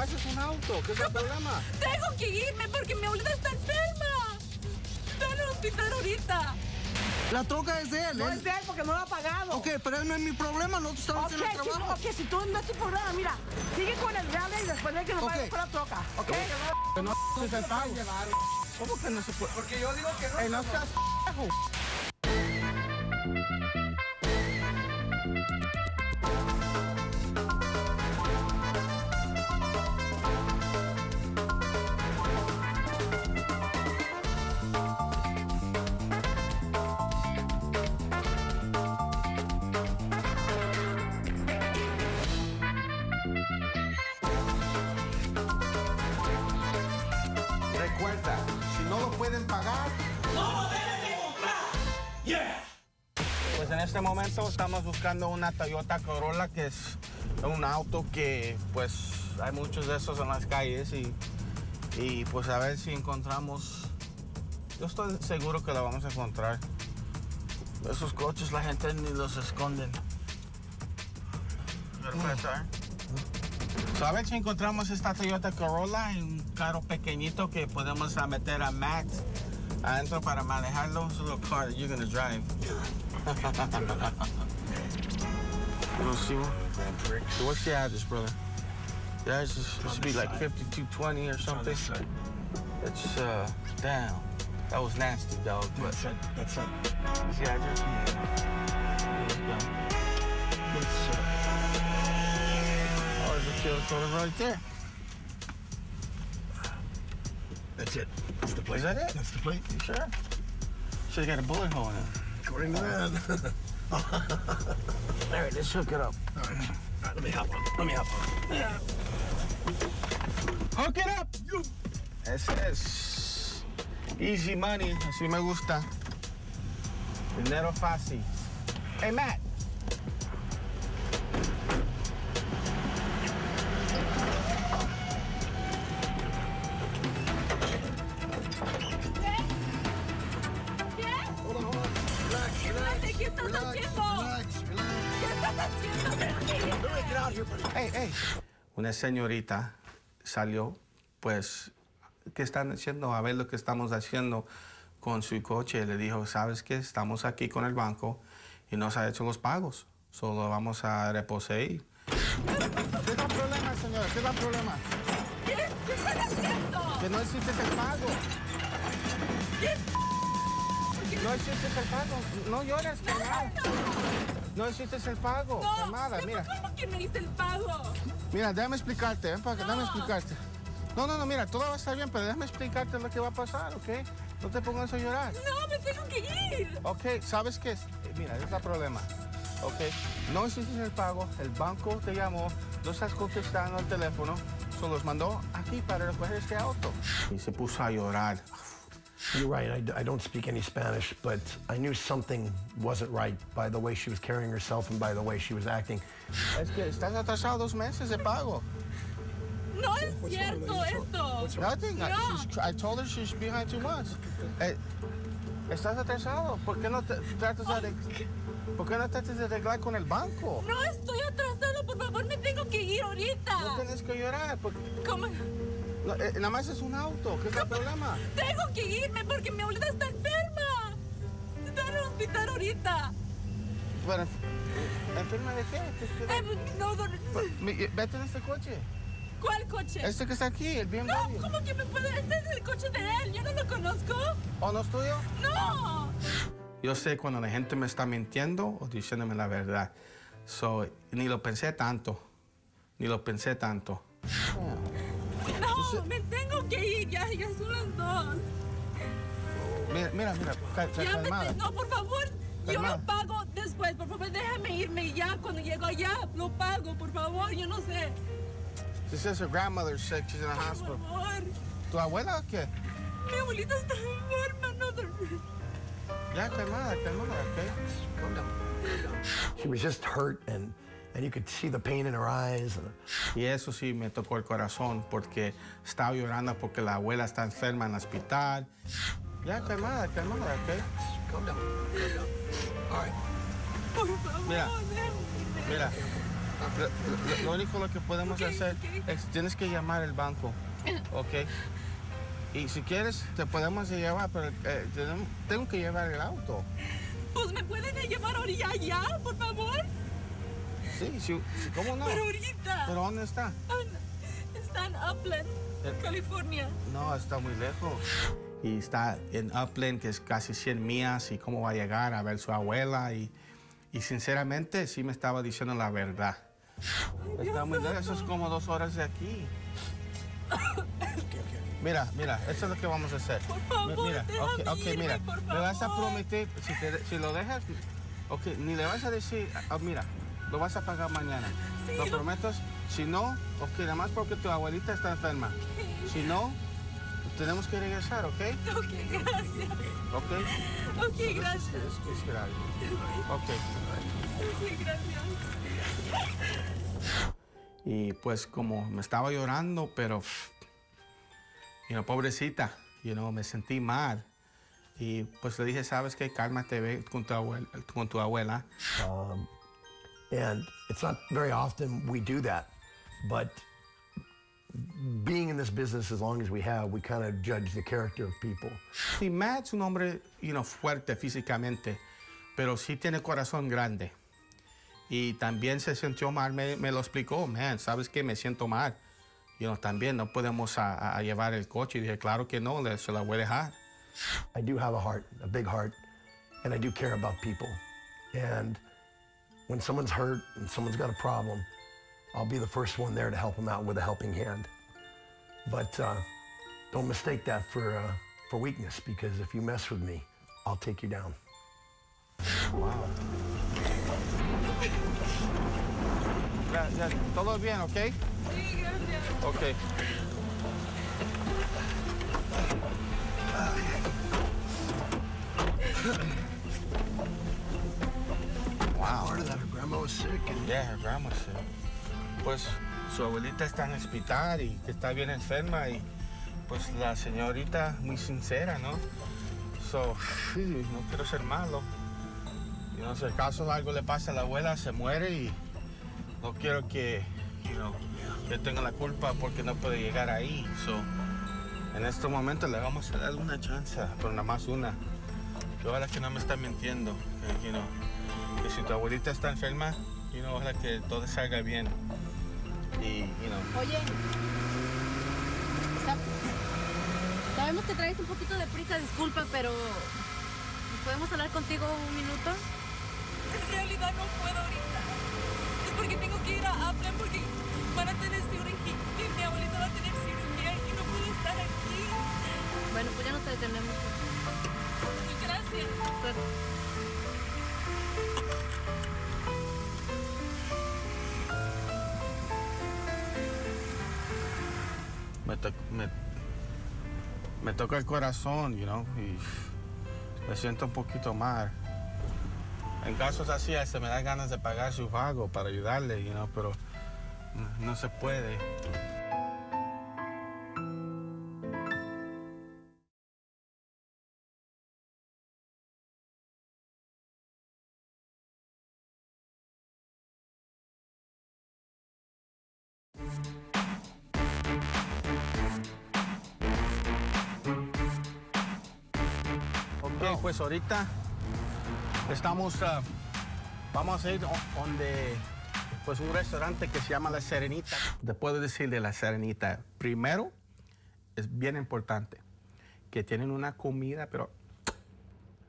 más es un auto. ¿Qué es el problema? Tengo que irme porque mi abuelita está enferma. Está en el hospital ahorita. La troca es de él. No es de él porque no lo ha pagado. Ok, pero no es mi problema. Nosotros estamos en el trabajo. Ok, si tú no es tu problema, mira, sigue con el grave y después de que nos vayas con la troca. Ok. Que no se puede llevar. ¿Cómo que no se puede? Porque yo digo que no. En las casas. En este momento estamos buscando una Toyota Corolla, que es un auto que pues hay muchos de esos en las calles y pues a ver si encontramos. Yo estoy seguro que la vamos a encontrar. Esos coches la gente ni los esconden. So, a ver si encontramos esta Toyota Corolla, un carro pequeñito que podemos meter a Matt adentro para manejarlo. Es un little car that you're gonna drive. We'll see what. So what's the address, brother? The address should be like 5220 or something. It's down. That was nasty, dog. That's it. That's it. Is the address? Yeah. It's oh, there's a Toyota Corolla right there. That's it. That's the plate. Is that it? That's the plate. You sure? Should've got a bullet hole in it. According to that. All right, let's hook it up. All right. All right, let me hop on. Let me hop on. Yeah. Hook it up. You. Eso es. Easy money. Así me gusta. Dinero fácil. Hey, Matt. Hey, hey. Una señorita salió, pues, ¿qué están haciendo? A ver lo que estamos haciendo con su coche. Le dijo, ¿sabes qué? Estamos aquí con el banco y nos ha hecho los pagos. Solo vamos a reposeer. ¿Qué da problema, señora? ¿Qué da problema? ¿Qué están haciendo? Que no hiciste el pago. No hiciste el pago. No llores, carnal. No hiciste el pago. No, Camara, mira. ¿Cómo que no hice el pago? Mira, déjame explicarte, para que, no. Déjame explicarte. No, no, no, mira, todo va a estar bien, pero déjame explicarte lo que va a pasar, ¿ok? No te pongas a llorar. No, me tengo que ir. Ok, ¿sabes qué? Mira, ese es el problema, ¿ok? No hiciste el pago, el banco te llamó, no estás contestando al teléfono, se los mandó aquí para recoger este auto. Y se puso a llorar. You're right, I don't speak any Spanish, but I knew something wasn't right by the way she was carrying herself and by the way she was acting. Es que estás atrasado 2 meses de pago. No es cierto esto. Nothing. No. I told her she's behind 2 months. Estás atrasado. ¿Por qué no tratas de arreglar con el banco? No estoy atrasado, por favor, me tengo que ir ahorita. No tienes que llorar. Porque... ¿Cómo? No, nada más es un auto. ¿Qué es el problema? Tengo que irme porque mi abuelita está enferma. Está en el hospital ahorita. Bueno, ¿enferma de qué? No, no. Vete en este coche. ¿Cuál coche? Este que está aquí, el BMW. No, ¿cómo que me puedo? Este es el coche de él. Yo no lo conozco. ¿O no es tuyo? No. Yo sé cuando la gente me está mintiendo o diciéndome la verdad. So, ni lo pensé tanto. Ni lo pensé tanto. No, me tengo que ir, ya son las 2. Mira, calmada. No, por favor, yo lo pago después, por favor, déjame irme ya, cuando llego allá, lo pago, por favor, yo no sé. She says her grandmother's sick, she's in the hospital. Por favor. ¿Tu abuela o qué? Mi abuelita está enferma, no. Ya, calmada, ok. Calm down. She was just hurt and you could see the pain in her eyes. Y eso sí me tocó el corazón porque estaba llorando porque la abuela está enferma en el hospital. Ya, calmada, ¿ok? Calm down. All right. Por favor, mira. Lo único lo que podemos hacer es tienes que llamar al banco, ¿ok? Y si quieres, te podemos llevar, pero tengo que llevar el auto. Pues, ¿me pueden llevar ahorita ya, por favor? Sí, ¿cómo no? Pero ahorita. ¿Pero dónde está? Está en Upland, California. No, está muy lejos. Y está en Upland, que es casi 100 millas, y cómo va a llegar a ver su abuela. Y sinceramente, sí me estaba diciendo la verdad. Ay, está muy lejos, eso es como 2 horas de aquí. Mira, esto es lo que vamos a hacer. Por favor, mira, por favor. Le vas a prometer, si lo dejas, ni le vas a decir, mira, lo vas a pagar mañana. Sí, lo prometo. Si no, nada más porque tu abuelita está enferma. Si no, tenemos que regresar, ¿ok? Gracias. Gracias. Es grave. Gracias. Y pues como me estaba llorando, pero... pobrecita, me sentí mal. Y pues le dije, ¿sabes qué? Cálmate, ve con tu abuela. And it's not very often we do that, but being in this business as long as we have, we kind of judge the character of people. Sí, Matt's un hombre, fuerte físicamente, pero sí tiene corazón grande. Y también se sintió mal, me lo explicó, man, ¿sabes qué? Me siento mal. También no podemos a llevar el coche. Y dije, claro que no, se la voy a dejar. I do have a heart, a big heart, and I do care about people. And when someone's hurt and someone's got a problem, I'll be the first one there to help them out with a helping hand. But don't mistake that for weakness, because if you mess with me, I'll take you down. Wow. Gracias. Todo bien, ¿ok? Sí, gracias. Ok. Wow. Part of that, her grandma was sick. Yeah, her grandma's sick. Pues su abuelita está en el hospital y que está bien enferma, y pues la señorita muy sincera, ¿no? Sí, no quiero ser malo. Si acaso algo le pasa a la abuela, se muere, y no quiero que, yo tenga la culpa porque no puede llegar ahí. En este momento le vamos a dar una chance, pero nada más una. Yo ahora que no me está mintiendo, que si tu abuelita está enferma, ojalá que todo salga bien. Oye, sabemos que traes un poquito de prisa, disculpa, pero ¿podemos hablar contigo un minuto? En realidad no puedo ahorita. Es porque tengo que ir a Apple, porque van a tener cirugía, y mi abuelita va a tener cirugía y no puedo estar aquí. Bueno, pues ya no te detenemos. Gracias. Me toca el corazón, y me siento un poquito mal. En casos así, se me dan ganas de pagar su pago para ayudarle, pero no se puede. Pues ahorita estamos, vamos a ir donde, un restaurante que se llama La Serenita. Te puedo decir de La Serenita, primero, es bien importante, que tienen una comida, pero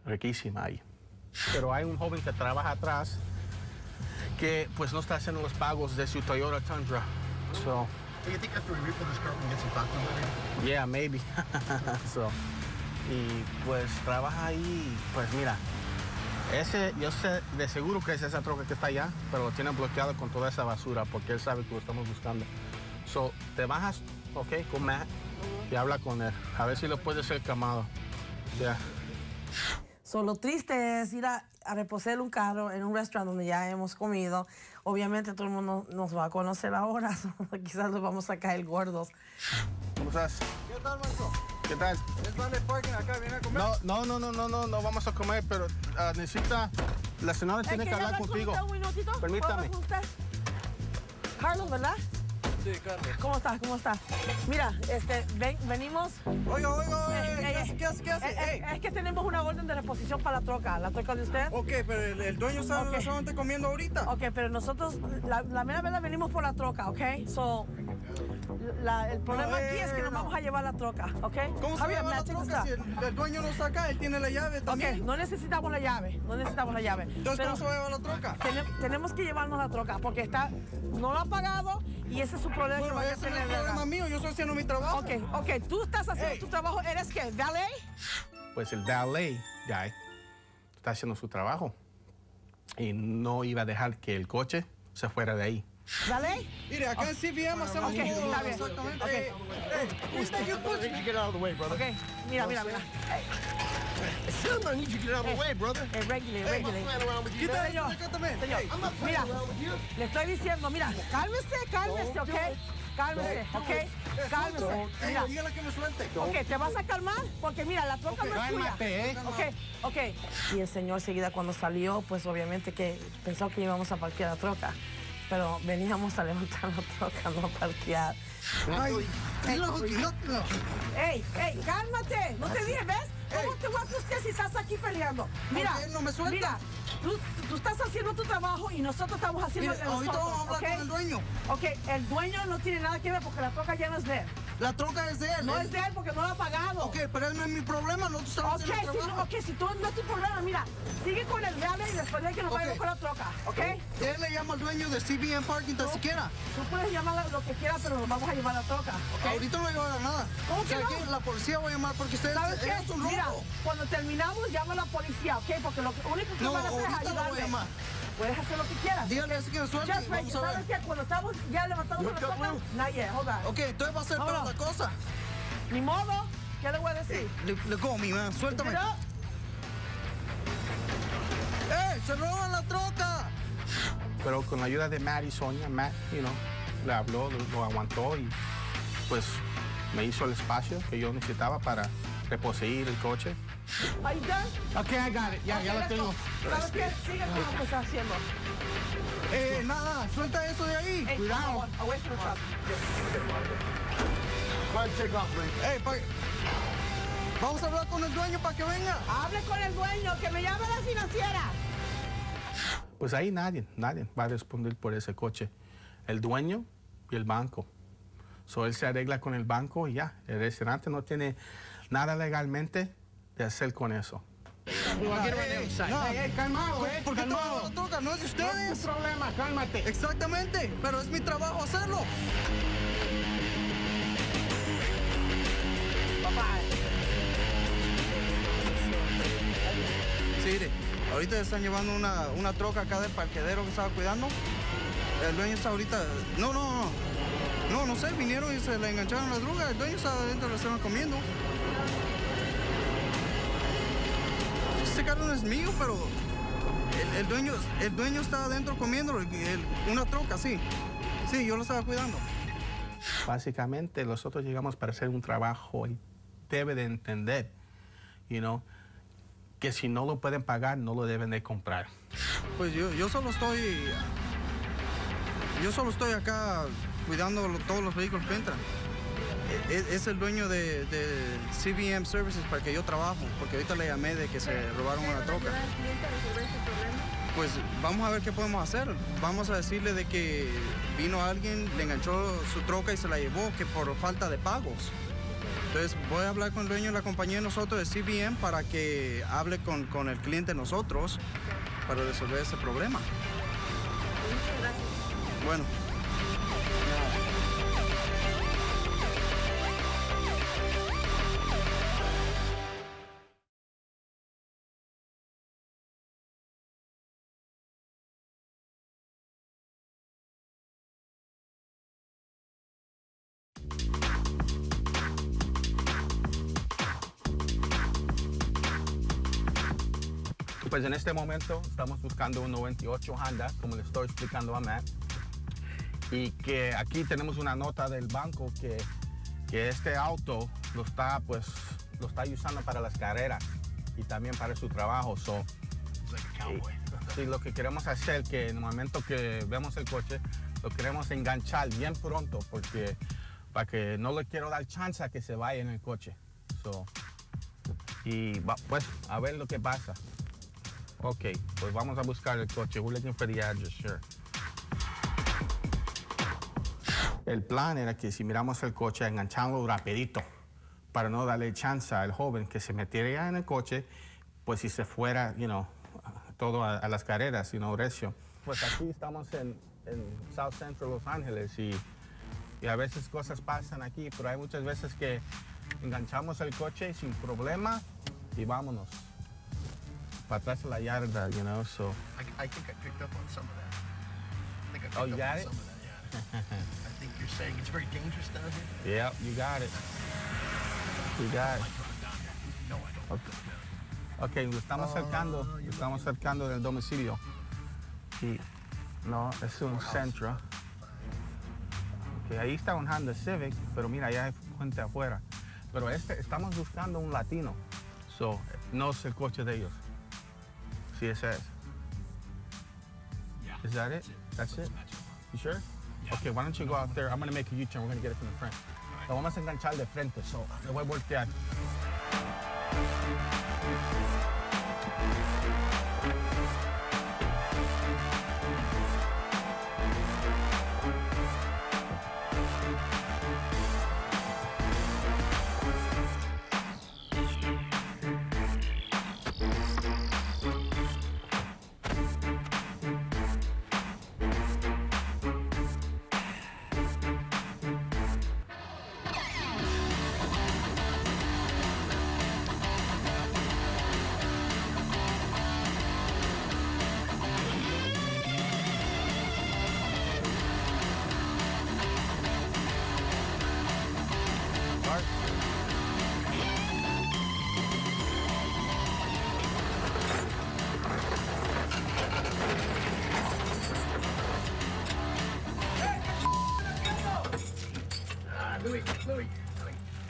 riquísima ahí. Pero hay un joven que trabaja atrás, que no está haciendo los pagos de su Toyota Tundra. Do you think after we refill this car, we can get some popcorn later? Yeah, maybe. Y pues trabaja ahí, mira, yo sé de seguro que es esa troca que está allá, pero lo tienen bloqueado con toda esa basura porque él sabe que lo estamos buscando. Te bajas, con Matt y habla con él, a ver si lo puede ser calmado. Ya. Lo triste es ir a reposar un carro en un restaurante donde ya hemos comido. Obviamente todo el mundo nos va a conocer ahora, quizás nos vamos a caer gordos. ¿Cómo estás? ¿Qué tal, Marco? ¿Qué tal? ¿Es donde parking acá? ¿Viene a comer? No, vamos a comer, pero la señora tiene que hablar contigo. Permítame. Carlos, ¿verdad? Sí, Carlos. ¿Cómo estás? ¿Cómo estás? Mira, venimos... Oiga, ¿qué hace? ¿Qué hace? Es que tenemos una orden de reposición para la troca de usted. Ok, pero el dueño sabe okay. Dónde comiendo ahorita. Ok, pero nosotros, la mera verdad, venimos por la troca, ¿ok? So, el problema aquí es que nos vamos a llevar la troca, ¿ok? ¿Cómo se lleva la troca? Si el dueño no está acá, él tiene la llave también. Ok, no necesitamos la llave. Entonces, pero, ¿cómo se va a llevar la troca? Tenemos que llevarnos la troca porque está... No lo ha pagado y ese es su problema. Bueno, que ese no es el problema mío, yo estoy haciendo mi trabajo. Ok, ok, tú estás haciendo tu trabajo, ¿eres qué? ¿Valet? Pues el valet guy está haciendo su trabajo y no iba a dejar que el coche se fuera de ahí. ¿Valet? Mire, acá en CVM hacemos todo. Ok, exactamente. Ok, mira. I need you to get out of the way, brother. Señor, mira, le estoy diciendo, mira, cálmese, ¿ok? Cálmese. Mira, dígale que me suelte. Ok, te vas a calmar porque mira, la troca no es tuya. Ok. Y el señor seguida cuando salió, pues obviamente que pensó que íbamos a parquear la troca. Pero veníamos a levantar la troca, no a parquear. Ey, cálmate, no te digas, ¿ves? ¿Cómo te vas a usted si estás aquí peleando? Mira, no me suelta. Mira, tú estás haciendo tu trabajo y nosotros estamos haciendo el nuestro. Ahorita vamos a hablar con el dueño. Ok, el dueño no tiene nada que ver porque la troca ya no es de él. La troca es de él. No es de él porque no la ha pagado. Ok, pero él no es mi problema, nosotros estamos haciendo el trabajo. Ok, si tú no es tu problema, mira, sigue con el real y después de que nos vayamos con la troca, ¿ok? Él le llama al dueño de CBN Parking tan siquiera. Tú puedes llamar lo que quieras, pero nos vamos a llevar la troca, ¿ok? Ahorita no voy a llevar nada. ¿Cómo que no? La policía va a llamar porque ustedes... ¿Sabes qué? Mira, cuando terminamos, llama a la policía, ¿ok? Porque lo único que van a hacer es ayudarme. Puedes hacer lo que quieras. Dígale así que suelte. ¿Sabes qué? Cuando estamos ya levantados con la troca, nadie, joda. Ok, entonces va a ser toda la cosa. Ni modo, ¿qué le voy a decir? Le come, man, suéltame. ¡Ey! ¡Se roban la troca! Pero con la ayuda de Matt y Sonia, Matt, le habló, lo aguantó y pues me hizo el espacio que yo necesitaba para reposeer el coche. ¿Are you done? Ok, I got it. Ya lo tengo. ¿Sabes qué? Sigue con lo que está haciendo. Nada, suelta eso de ahí. Cuidado. Away from the truck. Take off, man. Vamos a hablar con el dueño para que venga. Hable con el dueño, que me llame la financiera. Pues ahí nadie va a responder por ese coche. El dueño y el banco. So él se arregla con el banco y ya. El restaurante no tiene nada legalmente de hacer con eso. Calmado, ¿por qué todo lo toca? No es de ustedes. No es un problema, cálmate. Exactamente, pero es mi trabajo hacerlo. Sí, ahorita están llevando una troca acá del parquedero que estaba cuidando. El dueño está ahorita... No sé, vinieron y se le engancharon las drogas. El dueño estaba dentro del restaurante comiendo. Este carro no es mío, pero... El dueño estaba adentro comiendo una troca, sí. Sí, yo lo estaba cuidando. Básicamente, nosotros llegamos para hacer un trabajo y debe de entender, que si no lo pueden pagar, no lo deben de comprar. Pues yo solo estoy acá cuidando todos los vehículos que entran. Es el dueño de CBM Services para que yo trabajo, porque ahorita le llamé de que se robaron una troca. Pues vamos a ver qué podemos hacer. Vamos a decirle de que vino alguien, le enganchó su troca y se la llevó, que por falta de pagos. Entonces voy a hablar con el dueño de la compañía de nosotros, de CBM, para que hable con el cliente de nosotros para resolver ese problema. Muchas gracias. Bueno. Pues en este momento estamos buscando un 98 Honda, como le estoy explicando a Matt. Y que aquí tenemos una nota del banco que este auto lo está usando para las carreras y también para su trabajo. So, like a cowboy. Sí, lo que queremos hacer que en el momento que vemos el coche, lo queremos enganchar bien pronto porque para que no le quiero dar chance a que se vaya en el coche. Y pues a ver lo que pasa. Ok, pues vamos a buscar el coche. We're looking for the address, sure. El plan era que si miramos el coche, enganchándolo rapidito para no darle chance al joven que se metiera en el coche, pues si se fuera, you know, todo a las carreras, you know, recio. Pues aquí estamos en South Central Los Ángeles y a veces cosas pasan aquí, pero hay muchas veces que enganchamos el coche sin problema y vámonos para atrás de la yarda, you know, so. I think I picked up on some of that. I think I picked up on some of that, yeah. I think you're saying it's very dangerous down here. Yeah, you got it. You got it. No, I don't want to go down here. Ok, nos estamos acercando del domicilio. Sí. No, es un centro. Okay, ahí está un Honda Civic, pero mira, allá hay gente afuera. Pero estamos buscando un latino. So, no es el coche de ellos. Sí, ese es. Yeah, is that it? That's it? You sure? Yeah. Okay, why don't you go out there? I'm going to make a U-turn. We're going to get it from the front. Right. Lo vamos a enganchar de frente, so lo voy a voltear.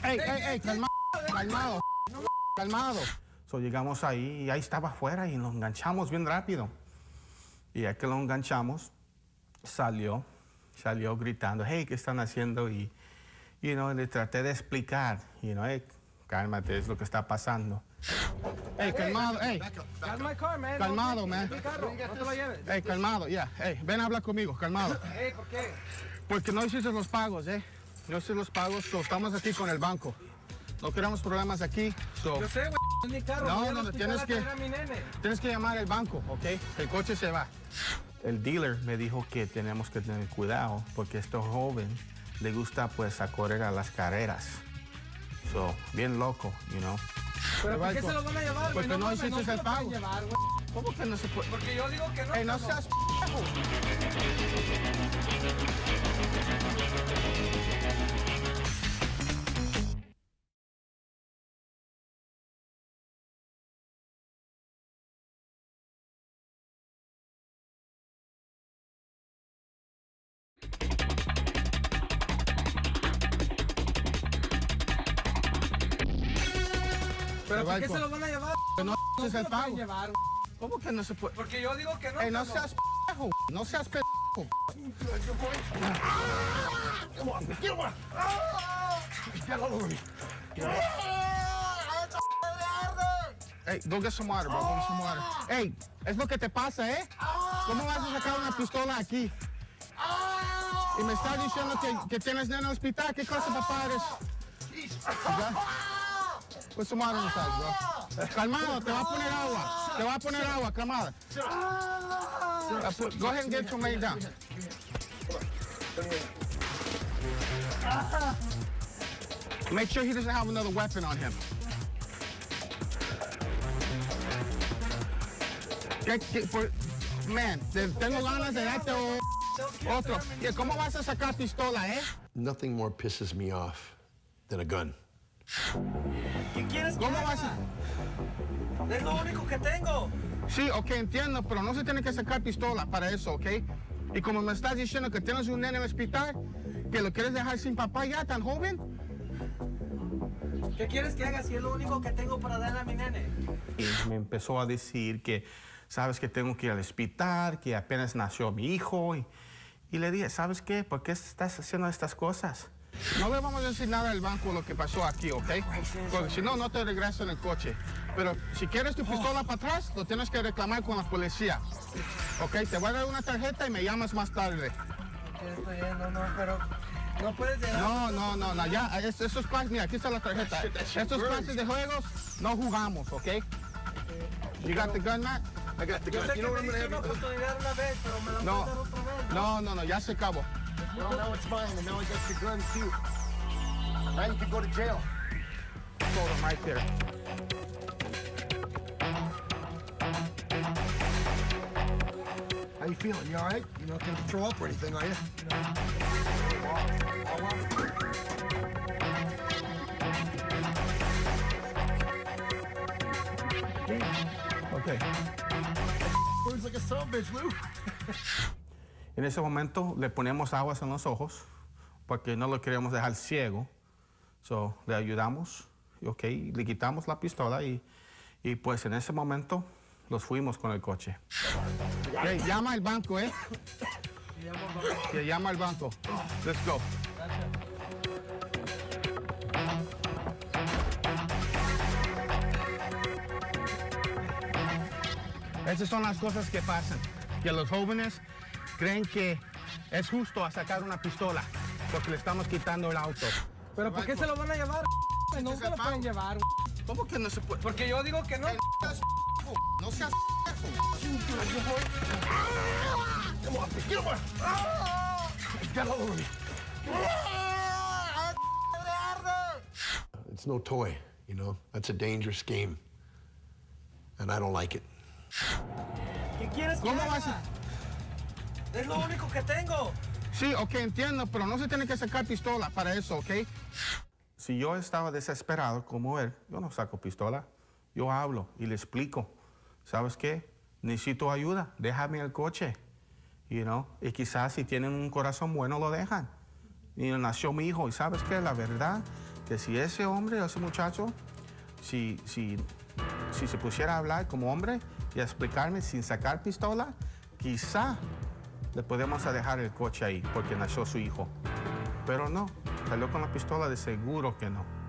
Hey, calmado. So, llegamos ahí y ahí estaba afuera y lo enganchamos bien rápido. Y ya que lo enganchamos, salió gritando, hey, ¿qué están haciendo? Y you know, le traté de explicar, you know, hey, cálmate, es lo que está pasando. Hey, calmado, hey. That's my car, man. Calmado, man. Hey, calmado, yeah. Hey, ven a hablar conmigo, calmado. Hey, ¿por qué? Porque no hiciste los pagos, No sé los pagos, estamos aquí con el banco. No queremos problemas aquí. So. Yo sé, güey, es mi carro. No, tienes que llamar al banco, ¿ok? El coche se va. El dealer me dijo que tenemos que tener cuidado porque a este joven le gusta, pues, a correr a las carreras. So, bien loco, you know. ¿Pero por qué se lo van a llevar? Porque no hiciste el pago. Llevar, ¿cómo que no se puede? Porque yo digo que no. ¡Ey, no seas ¿Pero por qué se lo van a llevar? No se lo pueden llevar, güey. ¿Cómo que no se puede? Porque yo digo que no. ¡Ey, no seas p***o! ¡No seas p***o! ¡Get on! Get all over me. Hey, go get some water, bro. Go get some water. Hey, es lo que te pasa, ¿eh? ¿Cómo vas a sacar una pistola aquí? Y me estás diciendo que tienes nena en el hospital. ¿Qué clase de papá eres? Pues su madre no sabes, bro. Calmado, te va a poner agua. Te va a poner agua, calmada. Go ahead and get your man down. Make sure he doesn't have another weapon on him. Man, tengo ganas de darte otro. ¿Cómo vas a sacar pistola, eh? Nothing more pisses me off than a gun. ¿Qué quieres que haga? Es lo único que tengo. Sí, ok, entiendo, pero no se tiene que sacar pistola para eso, ¿ok? Y como me estás diciendo que tienes un nene en el hospital, que lo quieres dejar sin papá ya, tan joven. ¿Qué quieres que haga si es lo único que tengo para darle a mi nene? Y me empezó a decir que, sabes que tengo que ir al hospital, que apenas nació mi hijo. Y le dije, ¿sabes qué? ¿Por qué estás haciendo estas cosas? No le vamos a decir nada al banco lo que pasó aquí, ¿ok? Porque si no, no te regresan el coche. Pero si quieres tu pistola para atrás, lo tienes que reclamar con la policía. ¿Ok? Te voy a dar una tarjeta y me llamas más tarde. No puedes dejar. No, ya, esos pases, mira, aquí está la tarjeta. Estos pases de juegos no jugamos, ¿ok? You got the gun, Matt? I got the gun. Yo sé que me diste una oportunidad una vez, pero me la voy a dar otra vez. No, ya se acabó. No, now it's mine, and now I got your gun, too. Now you can go to jail. Sold him right there. How you feeling? You all right? You're not going to throw up or anything, are you? No. I want it. Okay. Words like a son bitch, Lou. En ese momento le ponemos aguas en los ojos porque no lo queríamos dejar ciego. So, le ayudamos, okay, le quitamos la pistola y pues en ese momento los fuimos con el coche. Hey, llama al banco, ¿eh? Le llama al banco. Let's go. Gotcha. Esas son las cosas que pasan, que los jóvenes creen que es justo a sacar una pistola porque le estamos quitando el auto. ¿Pero por qué se lo van a llevar? No se lo pueden llevar. ¿Cómo que no se puede? Porque yo digo que no. No seas. It's no toy, you know. That's a dangerous game, and I don't like it. ¿Qué quieres que haga? Es lo único que tengo. Sí, ok, entiendo, pero no se tiene que sacar pistola para eso, ¿ok? Si yo estaba desesperado como él, yo no saco pistola. Yo hablo y le explico. ¿Sabes qué? Necesito ayuda. Déjame el coche. You know? Y quizás si tienen un corazón bueno, lo dejan. Y nació mi hijo. Y ¿sabes qué? La verdad, que si ese hombre, ese muchacho, si se pusiera a hablar como hombre, y a explicarme sin sacar pistola, quizá le podemos dejar el coche ahí porque nació su hijo. Pero no, salió con la pistola, de seguro que no.